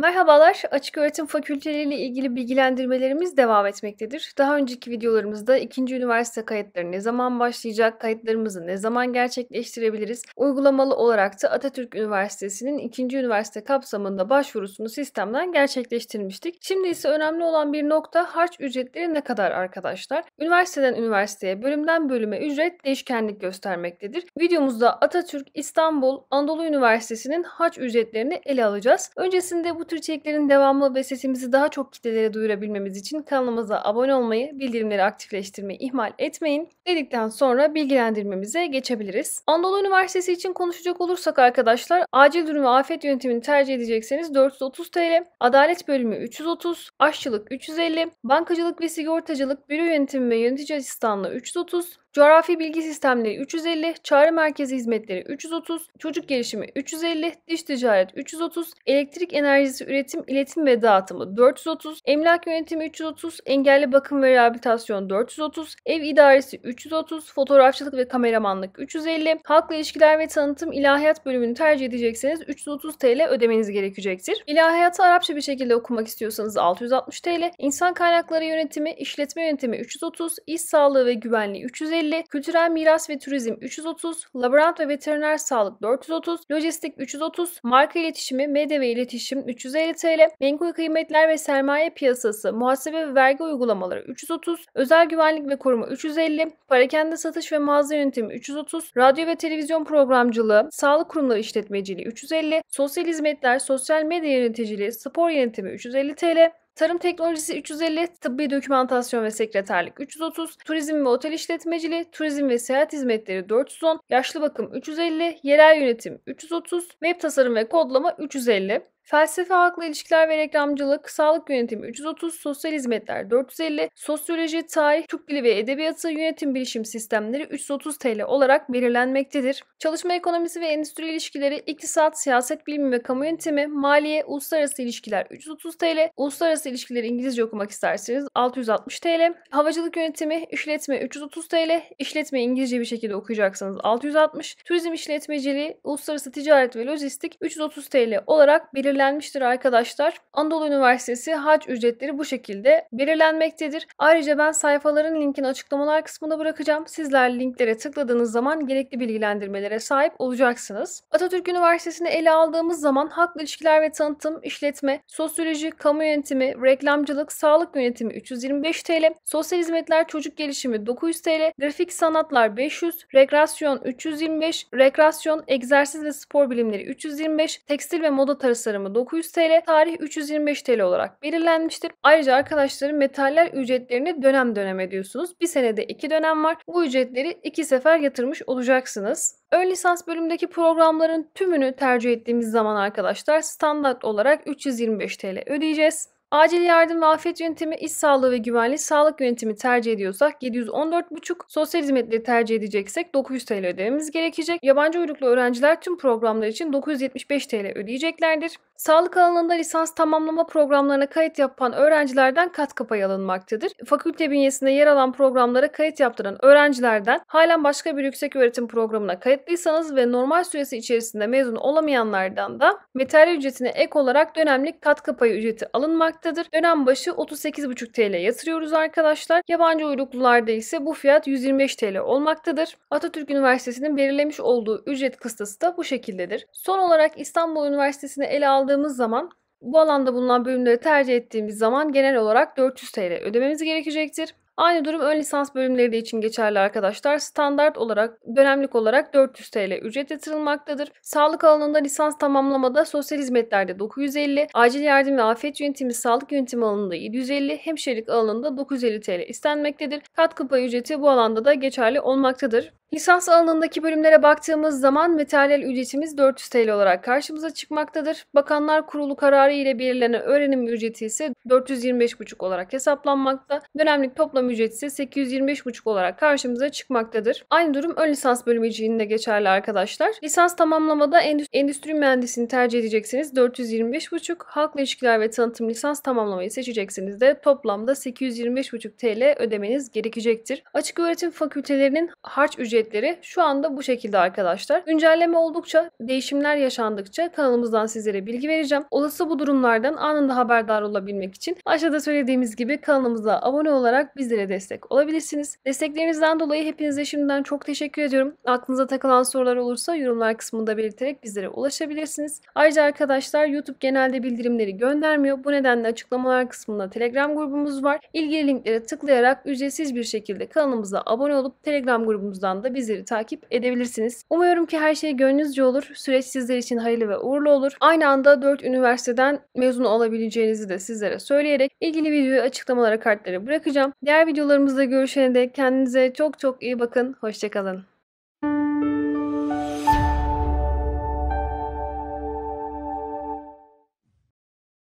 Merhabalar, Açıköğretim Fakülteleri ile ilgili bilgilendirmelerimiz devam etmektedir. Daha önceki videolarımızda ikinci üniversite kayıtları ne zaman başlayacak, kayıtlarımızı ne zaman gerçekleştirebiliriz, uygulamalı olarak da Atatürk Üniversitesi'nin ikinci üniversite kapsamında başvurusunu sistemden gerçekleştirmiştik. Şimdi ise önemli olan bir nokta harç ücretleri ne kadar arkadaşlar? Üniversiteden üniversiteye, bölümden bölüme ücret değişkenlik göstermektedir. Videomuzda Atatürk, İstanbul, Anadolu Üniversitesi'nin harç ücretlerini ele alacağız. Öncesinde bu tür içeriklerin devamlı ve sesimizi daha çok kitlelere duyurabilmemiz için kanalımıza abone olmayı, bildirimleri aktifleştirmeyi ihmal etmeyin dedikten sonra bilgilendirmemize geçebiliriz. Anadolu Üniversitesi için konuşacak olursak arkadaşlar, acil durum ve afet yönetimini tercih edecekseniz 430 TL, adalet bölümü 330, aşçılık 350, bankacılık ve sigortacılık, büro yönetimi ve yönetici asistanlığı 330, coğrafi bilgi sistemleri 350, çağrı merkezi hizmetleri 330, çocuk gelişimi 350, dış ticaret 330, elektrik enerjisi üretim, iletim ve dağıtımı 430, emlak yönetimi 330, engelli bakım ve rehabilitasyon 430, ev idaresi 330, fotoğrafçılık ve kameramanlık 350, halkla ilişkiler ve tanıtım ilahiyat bölümünü tercih edecekseniz 330 TL ödemeniz gerekecektir. İlahiyatı Arapça bir şekilde okumak istiyorsanız 660 TL, insan kaynakları yönetimi, işletme yönetimi 330, iş sağlığı ve güvenliği 350, kültürel miras ve turizm 330, laborant ve veteriner sağlık 430, lojistik 330, marka iletişimi, medya ve iletişim 350 TL, menkul kıymetler ve sermaye piyasası, muhasebe ve vergi uygulamaları 330, özel güvenlik ve koruma 350, parakende satış ve mağaza yönetimi 330, radyo ve televizyon programcılığı, sağlık kurumları işletmeciliği 350, sosyal hizmetler, sosyal medya yöneticiliği, spor yönetimi 350 TL, tarım teknolojisi 350, tıbbi dokümantasyon ve sekreterlik 330, turizm ve otel işletmeciliği, turizm ve seyahat hizmetleri 410, yaşlı bakım 350, yerel yönetim 330, web tasarım ve kodlama 350. Felsefe, halkla ilişkiler ve reklamcılık, sağlık yönetimi 330, sosyal hizmetler 450, sosyoloji, tarih, Türk dili ve edebiyatı, yönetim bilişim sistemleri 330 TL olarak belirlenmektedir. Çalışma ekonomisi ve endüstri ilişkileri, iktisat, siyaset bilimi ve kamu yönetimi, maliye, uluslararası ilişkiler 330 TL, uluslararası ilişkileri İngilizce okumak isterseniz 660 TL, havacılık yönetimi, işletme 330 TL, işletme İngilizce bir şekilde okuyacaksanız 660, turizm işletmeciliği, uluslararası ticaret ve lojistik 330 TL olarak belirlenmektedir. Arkadaşlar, Anadolu Üniversitesi harç ücretleri bu şekilde belirlenmektedir. Ayrıca ben sayfaların linkini açıklamalar kısmına bırakacağım. Sizler linklere tıkladığınız zaman gerekli bilgilendirmelere sahip olacaksınız. Atatürk Üniversitesi'ni ele aldığımız zaman halkla ilişkiler ve tanıtım, işletme, sosyoloji, kamu yönetimi, reklamcılık, sağlık yönetimi 325 TL, sosyal hizmetler, çocuk gelişimi 900 TL, grafik sanatlar 500, rekreasyon 325, rekreasyon, egzersiz ve spor bilimleri 325, tekstil ve moda tasarımı 900 TL, tarih 325 TL olarak belirlenmiştir. Ayrıca arkadaşlarım metaller ücretlerini dönem dönem ödüyorsunuz. Bir senede 2 dönem var. Bu ücretleri 2 sefer yatırmış olacaksınız. Önlisans bölümdeki programların tümünü tercih ettiğimiz zaman arkadaşlar standart olarak 325 TL ödeyeceğiz. Acil yardım ve afet yönetimi, iş sağlığı ve güvenliği, sağlık yönetimi tercih ediyorsak 714,5, sosyal hizmetleri tercih edeceksek 900 TL ödememiz gerekecek. Yabancı uyruklu öğrenciler tüm programlar için 975 TL ödeyeceklerdir. Sağlık alanında lisans tamamlama programlarına kayıt yapan öğrencilerden katkı payı alınmaktadır. Fakülte bünyesinde yer alan programlara kayıt yaptıran öğrencilerden halen başka bir yükseköğretim programına kayıtlıysanız ve normal süresi içerisinde mezun olamayanlardan da materyal ücretine ek olarak dönemlik katkı payı ücreti alınmaktadır. Dönem başı 38,5 TL yatırıyoruz arkadaşlar. Yabancı uyruklularda ise bu fiyat 125 TL olmaktadır. Atatürk Üniversitesi'nin belirlemiş olduğu ücret kıstası da bu şekildedir. Son olarak İstanbul Üniversitesi'ni ele aldığımız zaman bu alanda bulunan bölümleri tercih ettiğimiz zaman genel olarak 400 TL ödememiz gerekecektir. Aynı durum ön lisans bölümleri de için geçerli arkadaşlar. Standart olarak, dönemlik olarak 400 TL ücret yatırılmaktadır. Sağlık alanında lisans tamamlamada, sosyal hizmetlerde 950, acil yardım ve afet yönetimi, sağlık yönetimi alanında 750, hemşirelik alanında 950 TL istenmektedir. Katkı payı ücreti bu alanda da geçerli olmaktadır. Lisans alanındaki bölümlere baktığımız zaman materyal ücretimiz 400 TL olarak karşımıza çıkmaktadır. Bakanlar Kurulu kararı ile belirlenen öğrenim ücreti ise 425,5 olarak hesaplanmakta. Dönemlik toplam ücret ise 825,5 olarak karşımıza çıkmaktadır. Aynı durum ön lisans bölümü için de geçerli arkadaşlar. Lisans tamamlamada endüstri mühendisliğini tercih edecekseniz 425,5, halkla ilişkiler ve tanıtım lisans tamamlamayı seçecekseniz de toplamda 825,5 TL ödemeniz gerekecektir. Açıköğretim fakültelerinin harç ücreti ücretleri şu anda bu şekilde arkadaşlar. Güncelleme oldukça, değişimler yaşandıkça kanalımızdan sizlere bilgi vereceğim. Olası bu durumlardan anında haberdar olabilmek için aşağıda söylediğimiz gibi kanalımıza abone olarak bizlere destek olabilirsiniz. Desteklerinizden dolayı hepinize şimdiden çok teşekkür ediyorum. Aklınıza takılan sorular olursa yorumlar kısmında belirterek bizlere ulaşabilirsiniz. Ayrıca arkadaşlar YouTube genelde bildirimleri göndermiyor. Bu nedenle açıklamalar kısmında Telegram grubumuz var. İlgili linklere tıklayarak ücretsiz bir şekilde kanalımıza abone olup Telegram grubumuzdan da bizleri takip edebilirsiniz. Umuyorum ki her şey gönlünüzce olur. Süreç sizler için hayırlı ve uğurlu olur. Aynı anda 4 üniversiteden mezun olabileceğinizi de sizlere söyleyerek ilgili videoyu açıklamalara, kartlara bırakacağım. Diğer videolarımızda görüşene dek kendinize çok çok iyi bakın. Hoşça kalın.